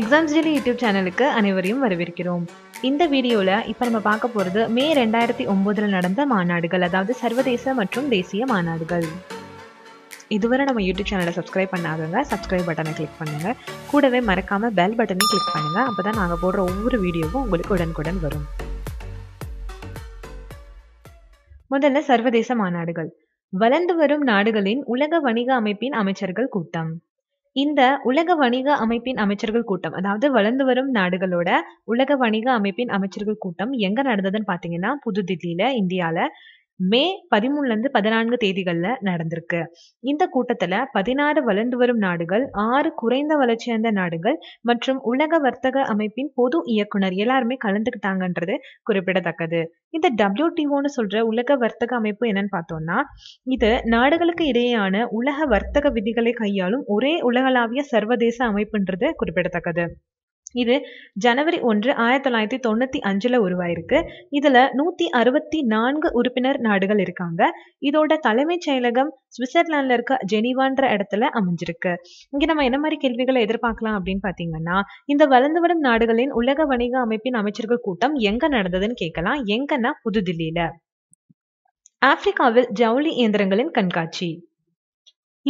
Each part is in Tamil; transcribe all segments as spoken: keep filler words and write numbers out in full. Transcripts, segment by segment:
Examsdaily YouTube channel ku anaivariyum varavirkirom. இந்த வீடியோல இப்ப நம்ம பார்க்க போறது மே இரண்டாயிரத்து ஒன்பது ல நடந்த மாநாடுகள், அதாவது சர்வதேச மற்றும் தேசிய மாநாடுகள். இதுவரை நம்ம YouTube சேனலை சப்ஸ்கிரைப் பண்ணாதவங்க சப்ஸ்கிரைப் பட்டனை கிளிக் பண்ணுங்க. கூடவே மறக்காம பெல் பட்டனை கிளிக் பண்ணுங்க. அப்பதான் நாங்க போடுற ஒவ்வொரு வீடியோவும் உங்களுக்கு உடனுக்குடன் வரும். முதல்ல சர்வதேச மாநாடுகள். வளர்ந்து வரும் நாடுகளின் உலக வணிக அமைப்பின் அமைச்சர்கள் கூட்டம். இந்த உலக வணிக அமைப்பின் அமைச்சர்கள் கூட்டம், அதாவது வளர்ந்து வரும் நாடுகளோட உலக வணிக அமைப்பின் அமைச்சர்கள் கூட்டம் எங்க நடந்ததுன்னு பாத்தீங்கன்னா புதுதில்லியில, இந்தியால மே பதிமூணுல இருந்து பதினான்கு தேதிகள்ல நடந்திருக்கு. இந்த கூட்டத்துல பதினாறு வளர்ந்து வரும் நாடுகள், ஆறு குறைந்த வளர்ச்சியடைந்த நாடுகள் மற்றும் உலக வர்த்தக அமைப்பின் பொது இயக்குனர் எல்லாருமே கலந்துக்கிட்டாங்கன்றது குறிப்பிடத்தக்கது. இந்த டபிள்யூடிஓன்னு சொல்ற உலக வர்த்தக அமைப்பு என்னன்னு பார்த்தோம்னா, இது நாடுகளுக்கு இடையேயான உலக வர்த்தக விதிகளை கையாளும் ஒரே உலகளாவிய சர்வதேச அமைப்புன்றது குறிப்பிடத்தக்கது. இது ஜனவரி ஒன்று ஆயிரத்தி தொள்ளாயிரத்தி தொண்ணூத்தி அஞ்சுல உருவாயிருக்கு. இதுல நூத்தி அறுபத்தி நான்கு உறுப்பினர் நாடுகள் இருக்காங்க. இதோட தலைமைச் செயலகம் சுவிட்சர்லாந்துல இருக்க ஜெனீவான்ற இடத்துல அமைஞ்சிருக்கு. இங்க நம்ம என்ன மாதிரி கேள்விகளை எதிர்பார்க்கலாம் அப்படின்னு பாத்தீங்கன்னா, இந்த வளர்ந்து வரும் நாடுகளின் உலக வணிக அமைப்பின் அமைச்சர்கள் கூட்டம் எங்க நடந்ததுன்னு கேட்கலாம். எங்கன்னா புதுதில்லியில. ஆப்பிரிக்காவில் ஜவுளி இயந்திரங்களின் கண்காட்சி.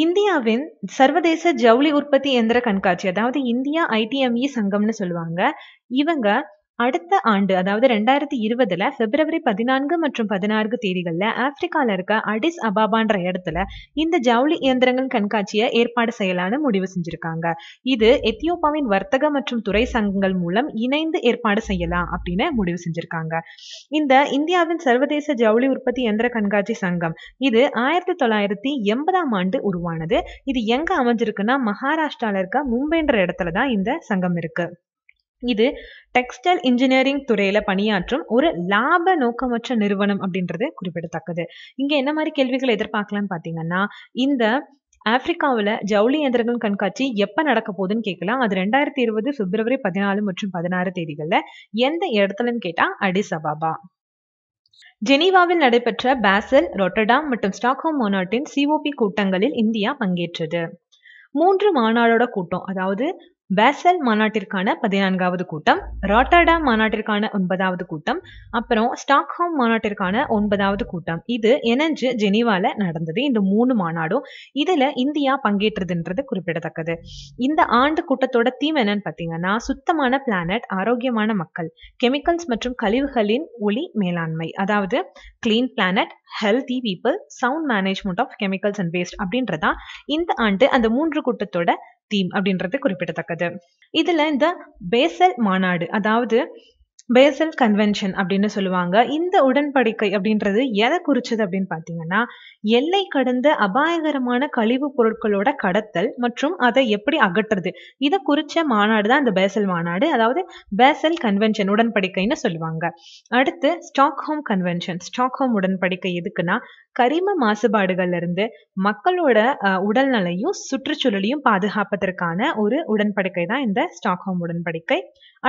இந்தியாவின் சர்வதேச ஜவுளி உற்பத்தி எந்திர கண்காட்சி, அதாவது இந்தியா ஐடிஎம்இ சங்கம்னு சொல்லுவாங்க, இவங்க அடுத்த ஆண்டு, அதாவது ரெண்டாயிரத்தி இருபதுல பிப்ரவரி பதினான்கு மற்றும் பதினாறு தேதிகள்ல ஆப்பிரிக்கால இருக்க அடிஸ் அபாபான்ற இடத்துல இந்த ஜவுளி இயந்திரங்கள் கண்காட்சியை ஏற்பாடு செய்யலான்னு முடிவு செஞ்சிருக்காங்க. இது எத்தியோப்பாவின் வர்த்தக மற்றும் துறை சங்கங்கள் மூலம் இணைந்து ஏற்பாடு செய்யலாம் அப்படின்னு முடிவு செஞ்சிருக்காங்க. இந்த இந்தியாவின் சர்வதேச ஜவுளி உற்பத்தி இயந்திர கண்காட்சி சங்கம் இது ஆயிரத்தி தொள்ளாயிரத்தி எண்பதாம் ஆண்டு உருவானது. இது எங்க அமைஞ்சிருக்குன்னா மகாராஷ்டிரால இருக்க மும்பைன்ற இடத்துலதான் இந்த சங்கம் இருக்கு. இது டெக்ஸ்டைல் இன்ஜினியரிங் துறையில பணியாற்றும் ஒரு லாப நோக்கமற்ற நிறுவனம் அப்படின்றது குறிப்பிடத்தக்கது. இங்க என்ன மாதிரி கேள்விகளை எதிர்பார்க்கலாம்னு பாத்தீங்கன்னா, இந்த ஆப்பிரிக்காவில் ஜவுளி இயந்திரங்கள் கண்காட்சி எப்ப நடக்க போகுதுன்னு கேட்கலாம். அது ரெண்டாயிரத்தி இருபது பிப்ரவரி பதினாலு மற்றும் பதினாறு தேதிகள்ல. எந்த இடத்துலன்னு கேட்டா அடிஸ் அபாபா. ஜெனீவாவில் நடைபெற்ற பாசல், ரொட்டர்டாம் மற்றும் ஸ்டாக்ஹோம் மாநாட்டின் சிஓபி கூட்டங்களில் இந்தியா பங்கேற்றது. மூன்று மாநாடோட கூட்டம், அதாவது பேசல் மாநாட்டிற்கான பதினான்காவது கூட்டம், ராட்டர்டாம் மாநாட்டிற்கான ஒன்பதாவது கூட்டம், அப்புறம் ஸ்டாக்ஹோம் மாநாட்டிற்கான ஒன்பதாவது கூட்டம், இது இணைஞ்சு ஜெனீவால நடந்தது. இந்த மூணு மாநாடும் இதுல இந்தியா பங்கேற்றதுன்றது குறிப்பிடத்தக்கது. இந்த ஆண்டு கூட்டத்தோட தீம் என்னன்னு பாத்தீங்கன்னா, சுத்தமான பிளானட், ஆரோக்கியமான மக்கள், கெமிக்கல்ஸ் மற்றும் கழிவுகளின் ஒளி மேலாண்மை, அதாவது clean planet, healthy people, sound management of chemicals and waste அப்படின்றதான் இந்த ஆண்டு அந்த மூன்று கூட்டத்தோட தீம் அப்படின்றது குறிப்பிடத்தக்கது. இதுல இந்த பேசல் மாநாடு, அதாவது பேசல் கன்வென்ஷன் அப்படின்னு சொல்லுவாங்க, இந்த உடன்படிக்கை அப்படின்றது எதை குறிச்சது அப்படின்னு பார்த்தீங்கன்னா, எல்லை கடந்த அபாயகரமான கழிவு பொருட்களோட கடத்தல் மற்றும் அதை எப்படி அகற்றுறது, இதை குறிச்ச மாநாடு தான் இந்த பேசல் மாநாடு, அதாவது பேசல் கன்வென்ஷன் உடன்படிக்கைன்னு சொல்லுவாங்க. அடுத்து ஸ்டாக்ஹோம் கன்வென்ஷன். ஸ்டாக்ஹோம் உடன்படிக்கை எதுக்குன்னா, கரிம மாசுபாடுகள்ல இருந்து மக்களோட உடல்நலையும் சுற்றுச்சூழலையும் பாதுகாப்பதற்கான ஒரு உடன்படிக்கை தான் இந்த ஸ்டாக்ஹோம் உடன்படிக்கை.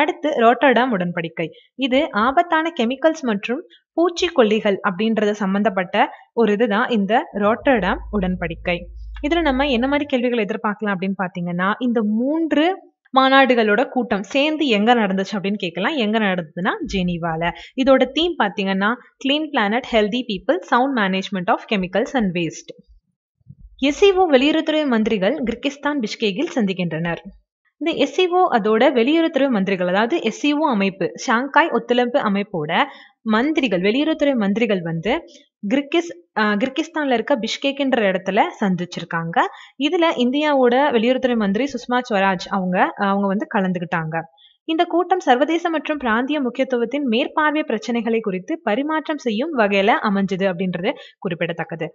அடுத்து ராட்டர்டாம் உடன்படிக்கை. இது ஆபத்தான கெமிக்கல்ஸ் மற்றும் பூச்சிக்கொல்லிகள் அப்படின்றது சம்பந்தப்பட்ட ஒரு இதுதான் இந்த ராட்டர்டாம் உடன்படிக்கை. இதுல நம்ம என்ன மாதிரி கேள்விகளை எதிர்பார்க்கலாம் அப்படின்னு பாத்தீங்கன்னா, இந்த மூன்று மாநாடுகளோட கூட்டம் சேர்ந்து எங்க நடந்துச்சு அப்படின்னு கேட்கலாம். எங்க நடந்ததுன்னா ஜெனீவால. இதோட தீம் பாத்தீங்கன்னா clean planet, healthy people, sound management of chemicals and waste. SCO வெளியுறவுத்துறை மந்திரிகள் கிர்கிஸ்தான் பிஷ்கேகில் சந்திக்கின்றனர். இந்த எஸ்சிஓ அதோட வெளியுறவுத்துறை மந்திரிகள், அதாவது எஸ்சிஓ அமைப்பு ஷாங்காய் ஒத்துழைப்பு அமைப்போட மந்திரிகள், வெளியுறவுத்துறை மந்திரிகள் வந்து கிர்கிஸ் கிர்கிஸ்தான்ல இருக்க பிஷ்கேக்ன்ற இடத்துல சந்திச்சிருக்காங்க. இதுல இந்தியாவோட வெளியுறவுத்துறை மந்திரி சுஷ்மா ஸ்வராஜ் அவங்க அவங்க வந்து கலந்துகிட்டாங்க. இந்த கூட்டம் சர்வதேச மற்றும் பிராந்திய முக்கியத்துவத்தின் மேற்பார்வை பிரச்சனைகளை குறித்து பரிமாற்றம் செய்யும் வகையில அமைஞ்சது அப்படின்றது குறிப்பிடத்தக்கது.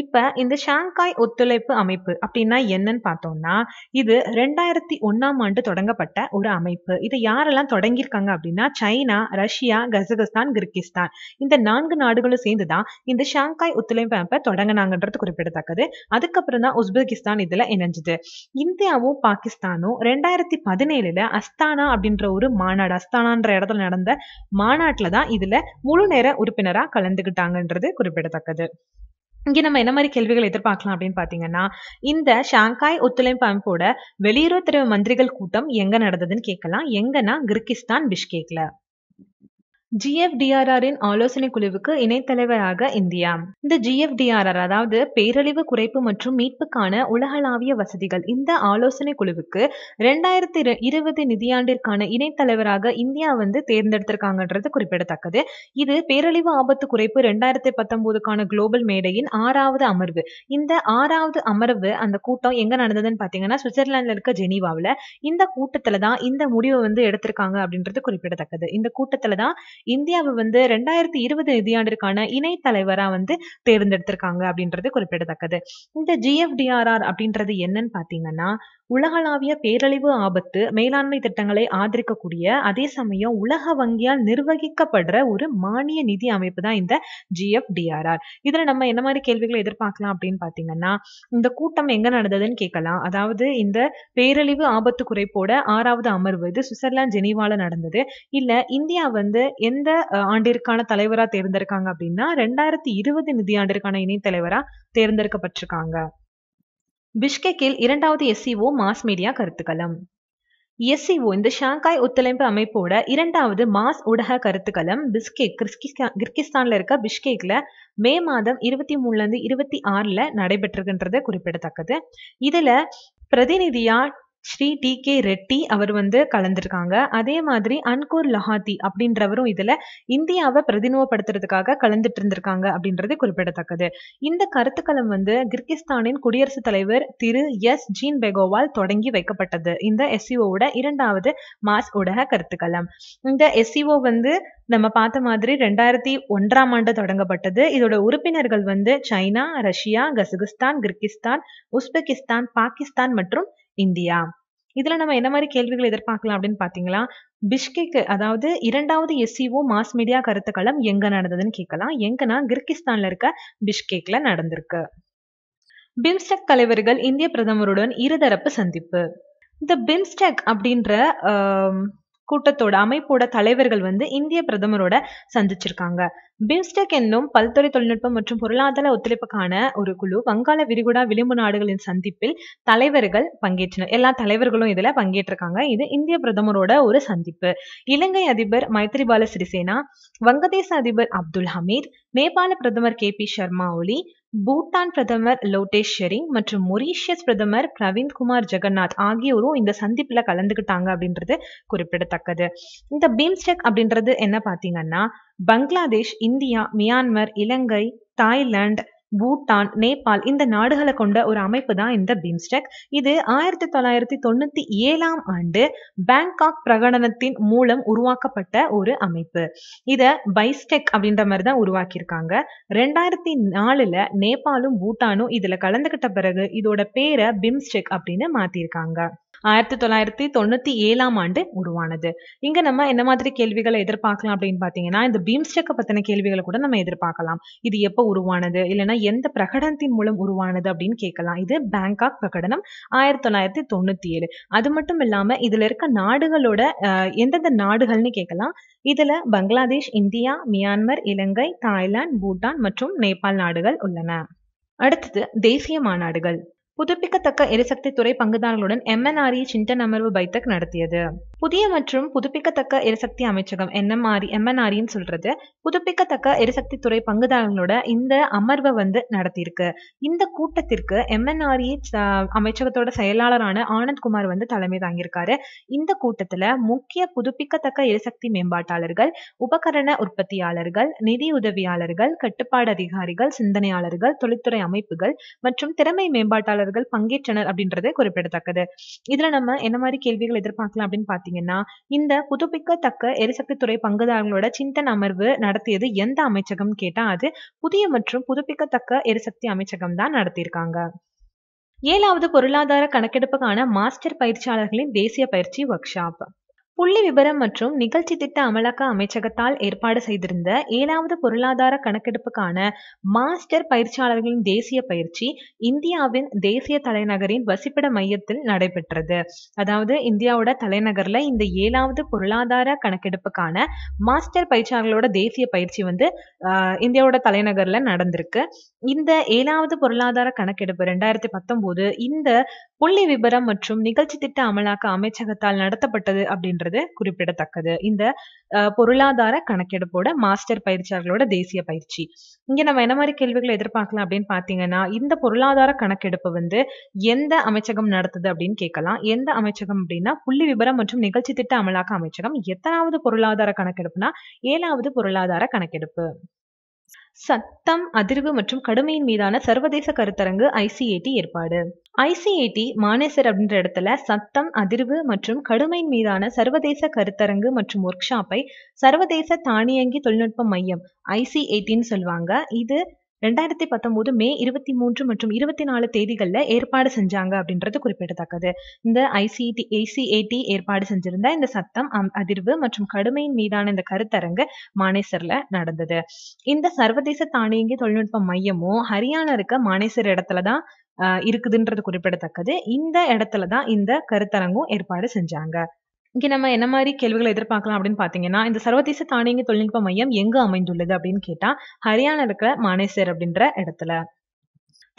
இப்ப இந்த ஷாங்காய் ஒத்துழைப்பு அமைப்பு அப்படின்னா என்னன்னு பார்த்தோம்னா, இது ரெண்டாயிரத்தி ஒன்னாம் ஆண்டு தொடங்கப்பட்ட ஒரு அமைப்பு. இதை யாரெல்லாம் தொடங்கியிருக்காங்க அப்படின்னா, சைனா, ரஷ்யா, கசகஸ்தான், கிர்கிஸ்தான் இந்த நான்கு நாடுகளும் சேர்ந்துதான் இந்த ஷாங்காய் ஒத்துழைப்பு அமைப்பை தொடங்கினாங்கன்றது குறிப்பிடத்தக்கது. அதுக்கப்புறம் தான் உஸ்பெகிஸ்தான் இதுல இணைஞ்சது. இந்தியாவும் பாகிஸ்தானும் ரெண்டாயிரத்தி பதினேழுல அஸ்தானா அப்படின்ற ஒரு மாநாடு, அஸ்தானான்ற இடத்துல நடந்த மாநாட்டுல தான் இதுல முழு நேர உறுப்பினரா கலந்துகிட்டாங்கன்றது குறிப்பிடத்தக்கது. இங்க நம்ம என்ன மாதிரி கேள்விகள் எதிர்பார்க்கலாம் அப்படின்னு பாத்தீங்கன்னா, இந்த ஷாங்காய் ஒத்துழைப்பு அமைப்போட வெளியுறவுத்துறை மந்திரிகள் கூட்டம் எங்க நடந்ததுன்னு கேட்கலாம். எங்கன்னா கிர்கிஸ்தான் பிஷ்கேக்ல. ஜிஎஃப்டிஆர்ஆரின் ஆலோசனை குழுவுக்கு இணைத்தலைவராக இந்தியா. இந்த ஜிஎஃப்டிஆர்ஆர் அதாவது பேரழிவு குறைப்பு மற்றும் மீட்புக்கான உலகளாவிய வசதிகள், இந்த ஆலோசனை குழுவுக்கு ரெண்டாயிரத்தி இருபது நிதியாண்டிற்கான இணைத்தலைவராக இந்தியா வந்து தேர்ந்தெடுத்திருக்காங்கன்றது குறிப்பிடத்தக்கது. இது பேரழிவு ஆபத்து குறைப்பு ரெண்டாயிரத்தி பத்தொன்பதுக்கான குளோபல் மேடையின் ஆறாவது அமர்வு. இந்த ஆறாவது அமர்வு அந்த கூட்டம் எங்க நடந்ததுன்னு பாத்தீங்கன்னா சுவிட்சர்லாந்துல இருக்க ஜெனீவாவில். இந்த கூட்டத்துலதான் இந்த முடிவை வந்து எடுத்திருக்காங்க அப்படின்றது குறிப்பிடத்தக்கது. இந்த கூட்டத்துலதான் இந்தியாவை வந்து ரெண்டாயிரத்தி இருபது நிதியாண்டிற்கான இணை தலைவரா வந்து தேர்ந்தெடுத்திருக்காங்க அப்படின்றது குறிப்பிடத்தக்கது. இந்த ஜிஎஃப்டிஆர்ஆர் அப்படின்றது என்னன்னு பாத்தீங்கன்னா உலகளாவிய பேரழிவு ஆபத்து மேலாண்மை திட்டங்களை ஆதரிக்கக்கூடிய அதே சமயம் உலக வங்கியால் நிர்வகிக்கப்படுற ஒரு மானிய நிதி அமைப்பு தான் இந்த ஜிஎஃப்டிஆர்ஆர். இதுல நம்ம என்ன மாதிரி கேள்விகளை எதிர்பார்க்கலாம் அப்படின்னு பாத்தீங்கன்னா, இந்த கூட்டம் எங்க நடந்ததுன்னு கேட்கலாம். அதாவது இந்த பேரழிவு ஆபத்து குறைப்போட ஆறாவது அமர்வு இது சுவிட்சர்லாந்து ஜெனீவால நடந்தது. இல்ல இந்தியா வந்து எந்த ஆண்டிற்கான தலைவரா தேர்ந்தெடுக்காங்க அப்படின்னா ரெண்டாயிரத்தி இருபது நிதியாண்டிற்கான இணை தலைவரா தேர்ந்தெடுக்கப்பட்டிருக்காங்க. பிஷ்கெக்கில் இரண்டாவது எஸ்சிஓ மாஸ் மீடியா கருத்துக்களம். எஸ்சிஓ இந்த ஷாங்காய் ஒத்துழைப்பு அமைப்போட இரண்டாவது மாஸ் ஊடக கருத்துக்களம் பிஷ்கேக் கிர்கிஸ்தான்ல இருக்க பிஷ்கேக்ல மே மாதம் இருபத்தி மூணுல இருந்து இருபத்தி ஆறுல நடைபெற்றிருக்கின்றது குறிப்பிடத்தக்கது. இதுல பிரதிநிதியா ஸ்ரீ டி கே ரெட்டி அவர் வந்து கலந்துருக்காங்க. அதே மாதிரி அன்கூர் லஹாத்தி அப்படின்றவரும் இதுல இந்தியாவை பிரதிநிதித்துவப்படுத்துறதுக்காக கலந்துட்டு இருந்திருக்காங்க அப்படின்றது குறிப்பிடத்தக்கது. இந்த கருத்துக்களம் வந்து கிர்கிஸ்தானின் குடியரசுத் தலைவர் திரு எஸ் ஜீன் பெகோவால் தொடங்கி வைக்கப்பட்டது. இந்த எஸ்சிஓட இரண்டாவது மாஸ் ஊடக கருத்துக்களம். இந்த எஸ்சிஓ வந்து நம்ம பார்த்த மாதிரி ரெண்டாயிரத்தி ஒன்றாம் ஆண்டு தொடங்கப்பட்டது. இதோட உறுப்பினர்கள் வந்து China, Russia, Kazakhstan, Kyrgyzstan, Uzbekistan, Pakistan மற்றும் இந்தியா. இதுல நம்ம என்ன மாதிரி கேள்விகள் எதிர்பார்க்கலாம் அப்படின்னு பாத்தீங்களா, பிஷ்கேக் அதாவது இரண்டாவது எஸ்சிஓ மாஸ் மீடியா கருத்துக்களம் எங்க நடந்ததுன்னு கேட்கலாம். எங்கன்னா கிர்கிஸ்தான்ல இருக்க பிஷ்கேக்ல நடந்திருக்கு. பிம்ஸ்டெக் தலைவர்கள் இந்திய பிரதமருடன் இருதரப்பு சந்திப்பு. இந்த பிம்ஸ்டெக் அப்படின்ற கூட்டத்தோட அமைப்போட தலைவர்கள் வந்து இந்திய பிரதமரோட சந்திச்சிருக்காங்க. பிம்ஸ்டெக் என்னும் பல்துறை தொழில்நுட்பம் மற்றும் பொருளாதார ஒத்துழைப்புக்கான ஒரு குழு வங்காள விரிகுடா விளிம்பு நாடுகளின் சந்திப்பில் தலைவர்கள் பங்கேற்றனர். எல்லா தலைவர்களும் இதுல பங்கேற்றிருக்காங்க. இது இந்திய பிரதமரோட ஒரு சந்திப்பு. இலங்கை அதிபர் மைத்ரிபால சிறிசேனா, வங்கதேச அதிபர் அப்துல் ஹமீத், நேபாள பிரதமர் கே பி சர்மா ஒலி, பூட்டான் பிரதமர் லோட்டே ஷெரிங் மற்றும் மொரீஷியஸ் பிரதமர் பிரவிந்த் குமார் ஜெகநாத் ஆகியோரும் இந்த சந்திப்புல கலந்துகிட்டாங்க அப்படின்றது குறிப்பிடத்தக்கது. இந்த பிம்ஸ்டெக் அப்படின்றது என்ன பாத்தீங்கன்னா Bangladesh, India, Myanmar, Ilangai, Thailand, Bhutan, Nepal இந்த நாடுகளை கொண்ட ஒரு அமைப்பு தான் இந்த பிம்ஸ்டெக். இது ஆயிரத்தி தொள்ளாயிரத்தி தொண்ணூத்தி ஏழாம் ஆண்டு பேங்காக் பிரகடனத்தின் மூலம் உருவாக்கப்பட்ட ஒரு அமைப்பு. இத பைஸ்டெக் அப்படின்ற மாதிரி தான் உருவாக்கியிருக்காங்க. ரெண்டாயிரத்தி நாலுல நேபாளும் பூட்டானும் இதுல கலந்துகிட்ட பிறகு இதோட பேரை பிம்ஸ்டெக் அப்படின்னு மாத்திருக்காங்க. ஆயிரத்தி தொள்ளாயிரத்தி தொண்ணூத்தி ஏழாம் ஆண்டு உருவானது. இங்க நம்ம என்ன மாதிரி கேள்விகளை எதிர்பார்க்கலாம் அப்படின்னு பாத்தீங்கன்னா, இந்த பிம்ஸ்டெக் பத்தின கேள்விகளை கூட நம்ம எதிர்பார்க்கலாம். இது எப்ப உருவானது, இல்லைன்னா எந்த பிரகடனத்தின் மூலம் உருவானது அப்படின்னு கேட்கலாம். இது பேங்காக் பிரகடனம் ஆயிரத்தி தொள்ளாயிரத்தி தொண்ணூத்தி ஏழு. அது மட்டும் இல்லாம இதுல இருக்க நாடுகளோட எந்தெந்த நாடுகள்னு கேட்கலாம். இதுல Bangladesh, India, Myanmar, Ilangai, Thailand, Bhutan மற்றும் நேபாள் நாடுகள் உள்ளன. அடுத்தது தேசிய மாநாடுகள். புதுப்பிக்கத்தக்க எரிசக்தி துறை பங்குதாரர்களுடன் எம்என்ஆர்இ சிந்தன் அமர்வு பைத்தக் நடத்தியது. புதிய மற்றும் புதுப்பிக்கத்தக்க எரிசக்தி அமைச்சகம் என்எம்ஆர்இ எம்என்ஆர்இன்னு சொல்றது புதுப்பிக்கத்தக்க எரிசக்தி துறை பங்குதாரர்களோட இந்த அமர்வை வந்து நடத்தியிருக்கு. இந்த கூட்டத்திற்கு எம்என்ஆர்இ அமைச்சகத்தோட செயலாளரான ஆனந்த்குமார் வந்து தலைமை தாங்கியிருக்காரு. இந்த கூட்டத்துல முக்கிய புதுப்பிக்கத்தக்க எரிசக்தி மேம்பாட்டாளர்கள், உபகரண உற்பத்தியாளர்கள், நிதி உதவியாளர்கள், கட்டுப்பாடு அதிகாரிகள், சிந்தனையாளர்கள், தொழில்துறை அமைப்புகள் மற்றும் திறமை மேம்பாட்டாளர்கள் பங்கேற்றனர் அப்படின்றது குறிப்பிடத்தக்கது. இதுல நம்ம என்ன மாதிரி கேள்விகள் எதிர்பார்க்கலாம் அப்படின்னு பாத்தீங்கன்னா, இந்த புதுப்பிக்கத்தக்க எரிசக்தி துறை பங்குதாரர்களோட சிந்தன் அமர்வு நடத்தியது எந்த அமைச்சகம் கேட்டா அது புதிய மற்றும் புதுப்பிக்கத்தக்க எரிசக்தி அமைச்சகம் தான் நடத்தியிருக்காங்க. ஏழாவது பொருளாதார கணக்கெடுப்புக்கான மாஸ்டர் பயிற்சியாளர்களின் தேசிய பயிற்சி ஒர்க் ஷாப். புள்ளி விபரம் மற்றும் நிகழ்ச்சி திட்ட அமலாக்க அமைச்சகத்தால் ஏற்பாடு செய்திருந்த ஏழாவது பொருளாதார கணக்கெடுப்புக்கான மாஸ்டர் பயிற்சியாளர்களின் தேசிய பயிற்சி இந்தியாவின் தேசிய தலைநகரின் வசிப்பிட மையத்தில் நடைபெற்றது. அதாவது இந்தியாவோட தலைநகர்ல இந்த ஏழாவது பொருளாதார கணக்கெடுப்புக்கான மாஸ்டர் பயிற்சியாளர்களோட தேசிய பயிற்சி வந்து இந்தியாவோட தலைநகர்ல நடந்திருக்கு. இந்த ஏழாவது பொருளாதார கணக்கெடுப்பு ரெண்டாயிரத்தி பத்தொன்பது இந்த புள்ளி விபரம் மற்றும் நிகழ்ச்சி திட்ட அமலாக்க அமைச்சகத்தால் நடத்தப்பட்டது அப்படின்றது குறிப்பிடத்தக்கது. இந்த பொருளாதார கணக்கெடுப்போட மாஸ்டர் பயிற்சியாளர்களோட தேசிய பயிற்சி. இங்க நம்ம என்ன மாதிரி கேள்விகளை எதிர்பார்க்கலாம் அப்படின்னு பாத்தீங்கன்னா, இந்த பொருளாதார கணக்கெடுப்பு வந்து எந்த அமைச்சகம் நடத்துது அப்படின்னு கேட்கலாம். எந்த அமைச்சகம் அப்படின்னா புள்ளி விபரம் மற்றும் நிகழ்ச்சி திட்ட அமலாக்க அமைச்சகம். எத்தனாவது பொருளாதார கணக்கெடுப்புனா ஏழாவது பொருளாதார கணக்கெடுப்பு. சத்தம், அதிர்வு மற்றும் கடுமையின் மீதான சர்வதேச கருத்தரங்கு ஐசிஏடி ஏற்பாடு. ஐசிஏடி மானேசர் அப்படின்ற இடத்துல சத்தம், அதிர்வு மற்றும் கடுமையின் மீதான சர்வதேச கருத்தரங்கு மற்றும் ஒர்க் ஷாப்பை சர்வதேச தானியங்கி தொழில்நுட்ப மையம் ஐசிஏடின்னு சொல்லுவாங்க. இது ரெண்டாயிரத்தி பத்தொன்பது மே இருபத்தி மூன்று மற்றும் இருபத்தி நாலு தேதிகளில் ஏற்பாடு செஞ்சாங்க அப்படின்றது குறிப்பிடத்தக்கது. இந்த ஐசிடி ஐசிஏடி ஏற்பாடு செஞ்சிருந்த இந்த சத்தம், அதிர்வு மற்றும் கடுமையின் மீதான இந்த கருத்தரங்கு மானேசர்ல நடந்தது. இந்த சர்வதேச தானியங்கி தொழில்நுட்ப மையமும் ஹரியானா இருக்க மானேசர் இடத்துல தான் அஹ் இருக்குதுன்றது குறிப்பிடத்தக்கது. இந்த இடத்துல தான் இந்த கருத்தரங்கும் ஏற்பாடு செஞ்சாங்க. இங்கே நம்ம என்ன மாதிரி கேள்விகளை எதிர்பார்க்கலாம் அப்படின்னு பார்த்தீங்கன்னா, இந்த சர்வதேச தானியங்கி தொழில்நுட்ப மையம் எங்கு அமைந்துள்ளது அப்படின்னு கேட்டால் ஹரியானா இருக்கிற மானேசர் அப்படின்ற இடத்துல.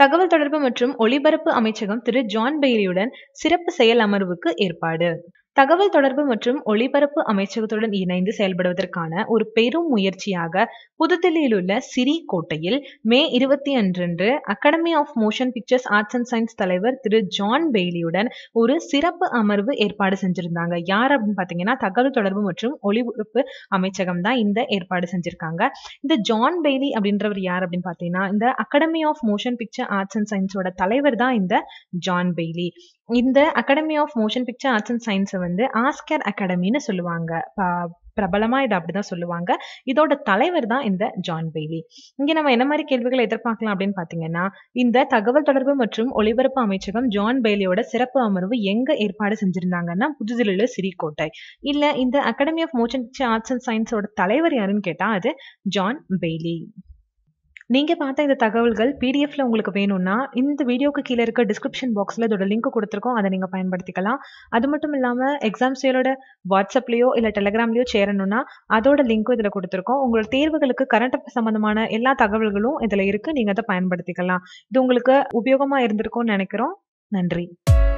தகவல் தொடர்பு மற்றும் ஒளிபரப்பு அமைச்சகம் திரு ஜான் பெய்லியுடன் சிறப்பு செயல் அமர்வுக்கு ஏற்பாடு. தகவல் தொடர்பு மற்றும் ஒளிபரப்பு அமைச்சகத்துடன் இணைந்து செயல்படுவதற்கான ஒரு பெரும் முயற்சியாக புதுதில்லியில் உள்ள சிரி கோட்டையில் மே இருபத்தி அன்று academy of motion pictures arts and science தலைவர் திரு ஜான் பெய்லியுடன் ஒரு சிறப்பு அமர்வு ஏற்பாடு செஞ்சிருந்தாங்க. யார் அப்படின்னு பார்த்தீங்கன்னா தகவல் தொடர்பு மற்றும் ஒளிபரப்பு அமைச்சகம் தான் இந்த ஏற்பாடு செஞ்சிருக்காங்க. இந்த ஜான் பெய்லி அப்படின்றவர் யார் அப்படின்னு பார்த்தீங்கன்னா இந்த academy of motion picture arts and சயின்ஸோட தலைவர் தான் இந்த ஜான் பெய்லி. இந்த academy of motion picture arts and சயின்ஸை வந்து ஆஸ்கர் அகாடமின்னு சொல்லுவாங்க. பிரபலமா இதை அப்படிதான் சொல்லுவாங்க. இதோட தலைவர் தான் இந்த ஜான் பெய்லி. இங்க நம்ம என்ன மாதிரி கேள்விகளை எதிர்பார்க்கலாம் அப்படின்னு பாத்தீங்கன்னா, இந்த தகவல் தொடர்பு மற்றும் ஒளிபரப்பு அமைச்சகம் ஜான் பெய்லியோட சிறப்பு அமர்வு எங்க ஏற்பாடு செஞ்சிருந்தாங்கன்னா புதுதில்லியில சிறிகோட்டை. இல்ல இந்த academy of motion picture arts and சயின்ஸோட தலைவர் யாருன்னு கேட்டா அது ஜான் பெய்லி. நீங்கள் பார்த்த இந்த தகவல்கள் பிடிஎஃப்ல உங்களுக்கு வேணும்னா இந்த வீடியோக்கு கீழே இருக்க டிஸ்கிரிப்ஷன் பாக்ஸில் இதோட லிங்க் கொடுத்துருக்கோம், அதை நீங்கள் பயன்படுத்திக்கலாம். அது மட்டும் இல்லாமல் எக்ஸாம்ஸ்டேலோட வாட்ஸ்அப்லேயோ இல்லை டெலகிராம்லேயோ சேரணும்னா அதோட லிங்க்கும் இதில் கொடுத்துருக்கோம். உங்களோட தேர்வுகளுக்கு கரண்ட் அஃபேர்ஸ் சம்மந்தமான எல்லா தகவல்களும் இதில் இருக்குது, நீங்கள் அதை பயன்படுத்திக்கலாம். இது உங்களுக்கு உபயோகமாக இருந்திருக்கும்னு நினைக்கிறோம். நன்றி.